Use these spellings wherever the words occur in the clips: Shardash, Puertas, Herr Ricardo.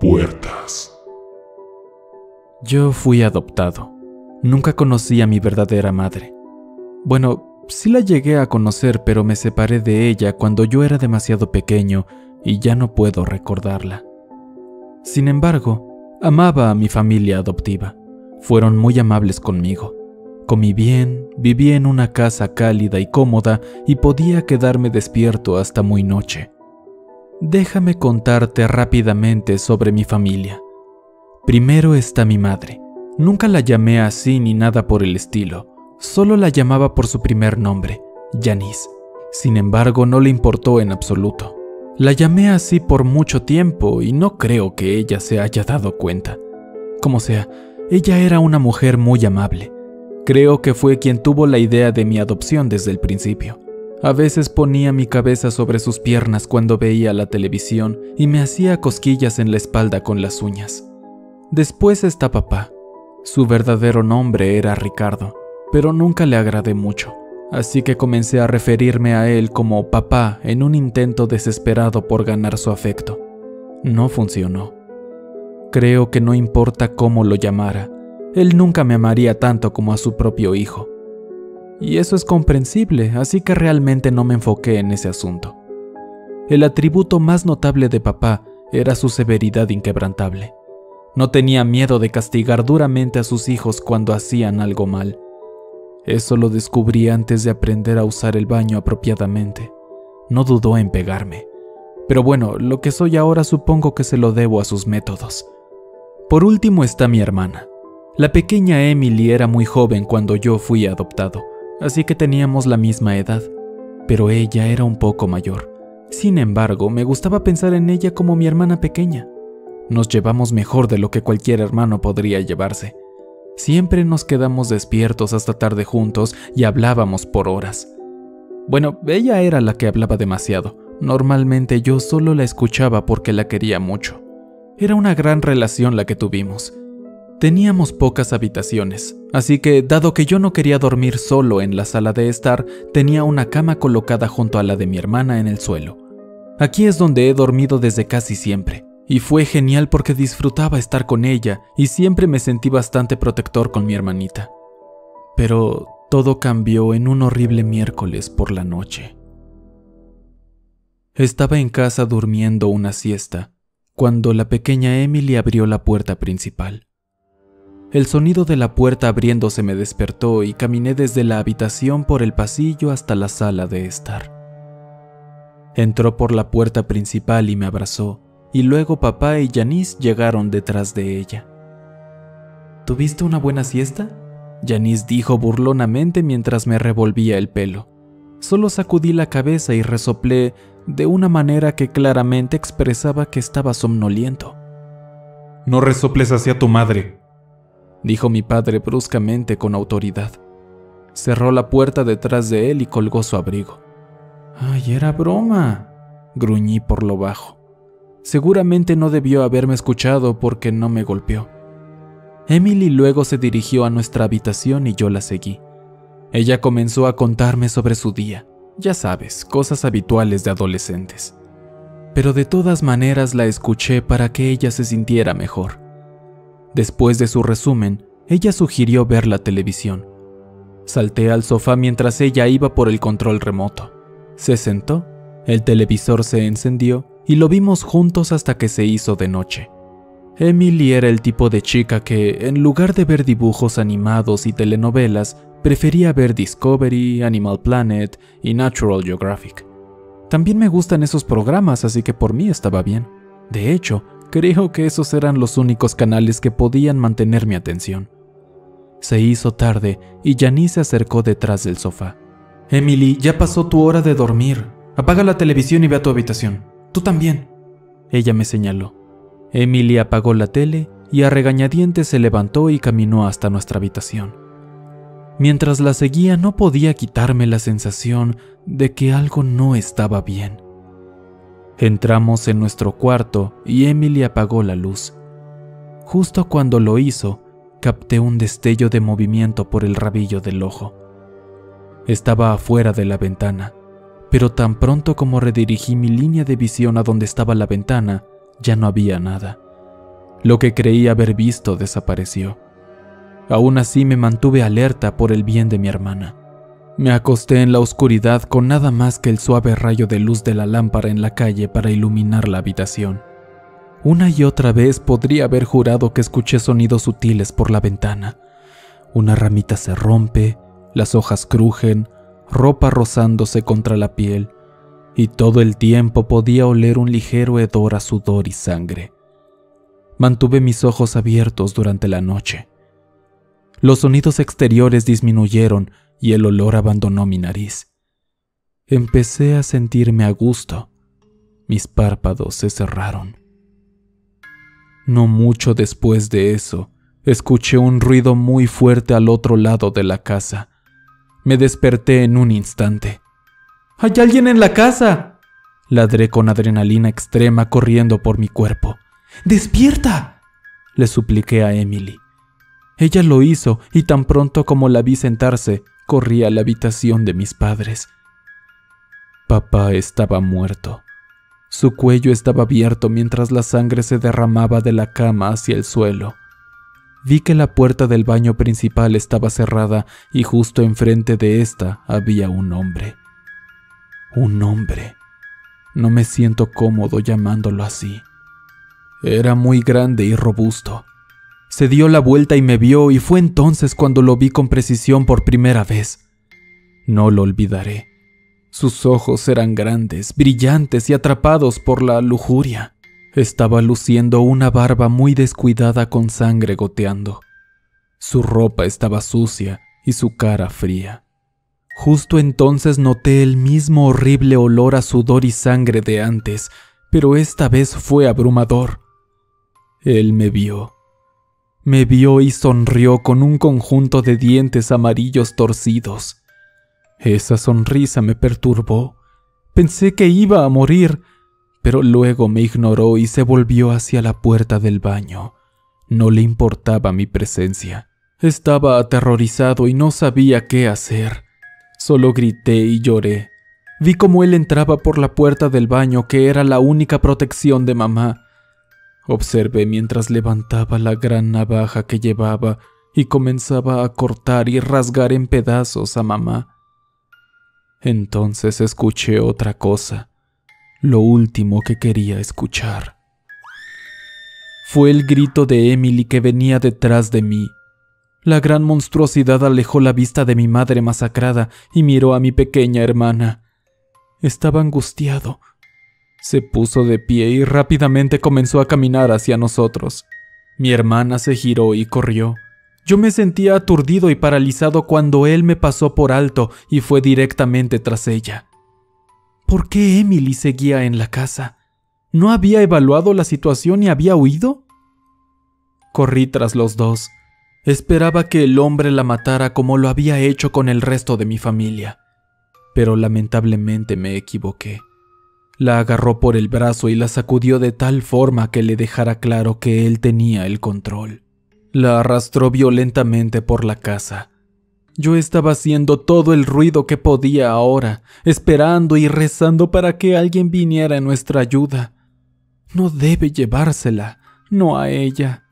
Puertas. Yo fui adoptado. Nunca conocí a mi verdadera madre. Bueno, sí la llegué a conocer, pero me separé de ella cuando yo era demasiado pequeño y ya no puedo recordarla. Sin embargo, amaba a mi familia adoptiva. Fueron muy amables conmigo. Comí bien, viví en una casa cálida y cómoda y podía quedarme despierto hasta muy noche. Déjame contarte rápidamente sobre mi familia. Primero está mi madre. Nunca la llamé así ni nada por el estilo. Solo la llamaba por su primer nombre, Janice. Sin embargo, no le importó en absoluto. La llamé así por mucho tiempo y no creo que ella se haya dado cuenta. Como sea, ella era una mujer muy amable. Creo que fue quien tuvo la idea de mi adopción desde el principio. A veces ponía mi cabeza sobre sus piernas cuando veía la televisión y me hacía cosquillas en la espalda con las uñas. Después está papá. Su verdadero nombre era Ricardo, pero nunca le agradé mucho, así que comencé a referirme a él como papá en un intento desesperado por ganar su afecto. No funcionó. Creo que no importa cómo lo llamara, él nunca me amaría tanto como a su propio hijo. Y eso es comprensible, así que realmente no me enfoqué en ese asunto. El atributo más notable de papá era su severidad inquebrantable. No tenía miedo de castigar duramente a sus hijos cuando hacían algo mal. Eso lo descubrí antes de aprender a usar el baño apropiadamente. No dudó en pegarme. Pero bueno, lo que soy ahora supongo que se lo debo a sus métodos. Por último está mi hermana. La pequeña Emily era muy joven cuando yo fui adoptado, así que teníamos la misma edad, pero ella era un poco mayor. Sin embargo, me gustaba pensar en ella como mi hermana pequeña. Nos llevamos mejor de lo que cualquier hermano podría llevarse. Siempre nos quedamos despiertos hasta tarde juntos y hablábamos por horas. Bueno, ella era la que hablaba demasiado. Normalmente yo solo la escuchaba porque la quería mucho. Era una gran relación la que tuvimos. Teníamos pocas habitaciones, así que, dado que yo no quería dormir solo en la sala de estar, tenía una cama colocada junto a la de mi hermana en el suelo. Aquí es donde he dormido desde casi siempre, y fue genial porque disfrutaba estar con ella y siempre me sentí bastante protector con mi hermanita. Pero todo cambió en un horrible miércoles por la noche. Estaba en casa durmiendo una siesta, cuando la pequeña Emily abrió la puerta principal. El sonido de la puerta abriéndose me despertó y caminé desde la habitación por el pasillo hasta la sala de estar. Entró por la puerta principal y me abrazó, y luego papá y Janice llegaron detrás de ella. ¿Tuviste una buena siesta? Janice dijo burlonamente mientras me revolvía el pelo. Solo sacudí la cabeza y resoplé de una manera que claramente expresaba que estaba somnoliento. No resoples hacia tu madre, dijo mi padre bruscamente con autoridad. Cerró la puerta detrás de él y colgó su abrigo. «Ay, era broma», gruñí por lo bajo. Seguramente no debió haberme escuchado porque no me golpeó. Emily luego se dirigió a nuestra habitación y yo la seguí. Ella comenzó a contarme sobre su día, ya sabes, cosas habituales de adolescentes. Pero de todas maneras la escuché para que ella se sintiera mejor. Después de su resumen, ella sugirió ver la televisión. Salté al sofá mientras ella iba por el control remoto. Se sentó, el televisor se encendió y lo vimos juntos hasta que se hizo de noche. Emily era el tipo de chica que, en lugar de ver dibujos animados y telenovelas, prefería ver Discovery, Animal Planet y Natural Geographic. También me gustan esos programas, así que por mí estaba bien. De hecho, creo que esos eran los únicos canales que podían mantener mi atención. Se hizo tarde y Janice se acercó detrás del sofá. «Emily, ya pasó tu hora de dormir. Apaga la televisión y ve a tu habitación. Tú también», ella me señaló. Emily apagó la tele y a regañadientes se levantó y caminó hasta nuestra habitación. Mientras la seguía no podía quitarme la sensación de que algo no estaba bien. Entramos en nuestro cuarto y Emily apagó la luz. Justo cuando lo hizo, capté un destello de movimiento por el rabillo del ojo. Estaba afuera de la ventana, pero tan pronto como redirigí mi línea de visión a donde estaba la ventana, ya no había nada. Lo que creí haber visto desapareció. Aún así me mantuve alerta por el bien de mi hermana. Me acosté en la oscuridad con nada más que el suave rayo de luz de la lámpara en la calle para iluminar la habitación. Una y otra vez podría haber jurado que escuché sonidos sutiles por la ventana. Una ramita se rompe, las hojas crujen, ropa rozándose contra la piel, y todo el tiempo podía oler un ligero hedor a sudor y sangre. Mantuve mis ojos abiertos durante la noche. Los sonidos exteriores disminuyeron y el olor abandonó mi nariz. Empecé a sentirme a gusto. Mis párpados se cerraron. No mucho después de eso, escuché un ruido muy fuerte al otro lado de la casa. Me desperté en un instante. ¡Hay alguien en la casa!, ladré con adrenalina extrema corriendo por mi cuerpo. ¡Despierta!, le supliqué a Emily. Ella lo hizo y tan pronto como la vi sentarse, corrí a la habitación de mis padres. Papá estaba muerto. Su cuello estaba abierto mientras la sangre se derramaba de la cama hacia el suelo. Vi que la puerta del baño principal estaba cerrada y justo enfrente de esta había un hombre. Un hombre. No me siento cómodo llamándolo así. Era muy grande y robusto. Se dio la vuelta y me vio, y fue entonces cuando lo vi con precisión por primera vez. No lo olvidaré. Sus ojos eran grandes, brillantes y atrapados por la lujuria. Estaba luciendo una barba muy descuidada con sangre goteando. Su ropa estaba sucia y su cara fría. Justo entonces noté el mismo horrible olor a sudor y sangre de antes, pero esta vez fue abrumador. Él me vio. Me vio y sonrió con un conjunto de dientes amarillos torcidos. Esa sonrisa me perturbó. Pensé que iba a morir, pero luego me ignoró y se volvió hacia la puerta del baño. No le importaba mi presencia. Estaba aterrorizado y no sabía qué hacer. Solo grité y lloré. Vi cómo él entraba por la puerta del baño, que era la única protección de mamá. Observé mientras levantaba la gran navaja que llevaba y comenzaba a cortar y rasgar en pedazos a mamá. Entonces escuché otra cosa, lo último que quería escuchar. Fue el grito de Emily que venía detrás de mí. La gran monstruosidad alejó la vista de mi madre masacrada y miró a mi pequeña hermana. Estaba angustiado. Se puso de pie y rápidamente comenzó a caminar hacia nosotros. Mi hermana se giró y corrió. Yo me sentía aturdido y paralizado cuando él me pasó por alto y fue directamente tras ella. ¿Por qué Emily seguía en la casa? ¿No había evaluado la situación y había huido? Corrí tras los dos. Esperaba que el hombre la matara como lo había hecho con el resto de mi familia. Pero lamentablemente me equivoqué. La agarró por el brazo y la sacudió de tal forma que le dejara claro que él tenía el control. La arrastró violentamente por la casa. Yo estaba haciendo todo el ruido que podía ahora, esperando y rezando para que alguien viniera en nuestra ayuda. No debe llevársela, no a ella.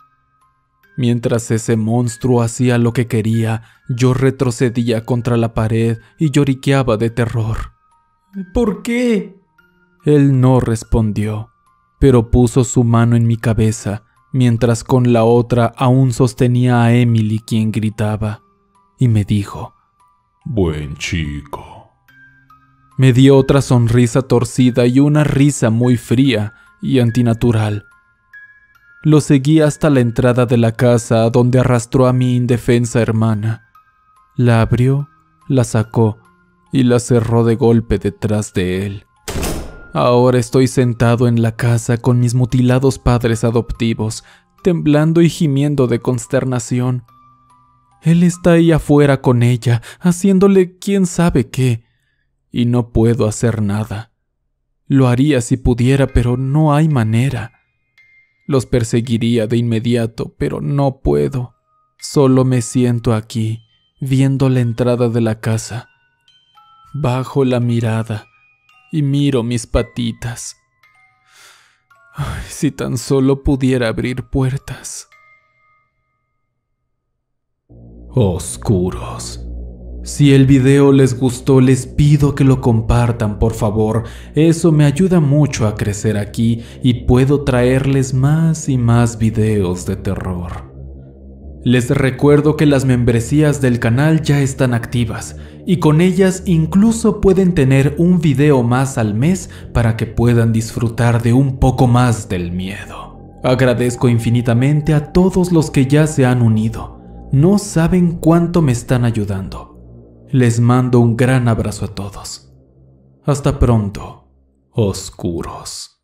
Mientras ese monstruo hacía lo que quería, yo retrocedía contra la pared y lloriqueaba de terror. ¿Por qué? Él no respondió, pero puso su mano en mi cabeza, mientras con la otra aún sostenía a Emily, quien gritaba, y me dijo: «Buen chico». Me dio otra sonrisa torcida y una risa muy fría y antinatural. Lo seguí hasta la entrada de la casa, donde arrastró a mi indefensa hermana. La abrió, la sacó y la cerró de golpe detrás de él. Ahora estoy sentado en la casa con mis mutilados padres adoptivos, temblando y gimiendo de consternación. Él está ahí afuera con ella, haciéndole quién sabe qué, y no puedo hacer nada. Lo haría si pudiera, pero no hay manera. Los perseguiría de inmediato, pero no puedo. Solo me siento aquí, viendo la entrada de la casa. Bajo la mirada y miro mis patitas. Ay, si tan solo pudiera abrir puertas. Oscuros. Si el video les gustó, les pido que lo compartan, por favor. Eso me ayuda mucho a crecer aquí y puedo traerles más y más videos de terror. Les recuerdo que las membresías del canal ya están activas y con ellas incluso pueden tener un video más al mes para que puedan disfrutar de un poco más del miedo. Agradezco infinitamente a todos los que ya se han unido. No saben cuánto me están ayudando. Les mando un gran abrazo a todos. Hasta pronto, oscuros.